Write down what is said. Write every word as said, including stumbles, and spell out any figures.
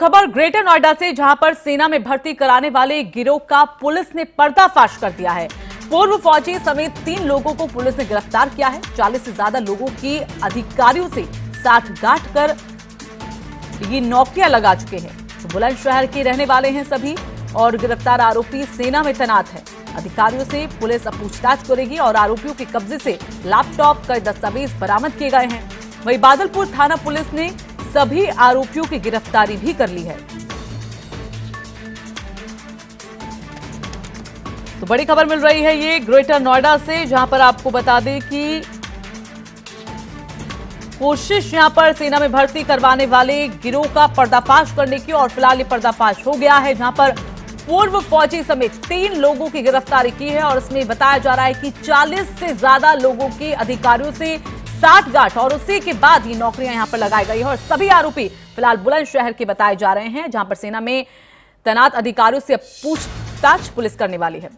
खबर ग्रेटर नोएडा से, जहां पर सेना में भर्ती कराने वाले गिरोह का पुलिस ने पर्दाफाश कर दिया है। पूर्व फौजी समेत तीन लोगों को पुलिस ने गिरफ्तार किया है। चालीस से ज्यादा लोगों की अधिकारियों से साठगांठ कर ये नौकरियां लगा चुके हैं। तो बुलंदशहर के रहने वाले हैं सभी और गिरफ्तार आरोपी सेना में तैनात है। अधिकारियों से पुलिस अब पूछताछ करेगी और आरोपियों के कब्जे से लैपटॉप, कई दस्तावेज बरामद किए गए हैं। वही बादलपुर थाना पुलिस ने सभी आरोपियों की गिरफ्तारी भी कर ली है। तो बड़ी खबर मिल रही है ये ग्रेटर नोएडा से, जहां पर आपको बता दें कि कोशिश यहां पर सेना में भर्ती करवाने वाले गिरोह का पर्दाफाश करने की, और फिलहाल ये पर्दाफाश हो गया है, जहां पर पूर्व फौजी समेत तीन लोगों की गिरफ्तारी की है। और इसमें बताया जा रहा है कि चालीस से ज्यादा लोगों के अधिकारियों से साठगांठ और उसी के बाद ये नौकरियां यहां पर लगाई गई है। और सभी आरोपी फिलहाल बुलंदशहर के बताए जा रहे हैं, जहां पर सेना में तैनात अधिकारियों से पूछताछ पुलिस करने वाली है।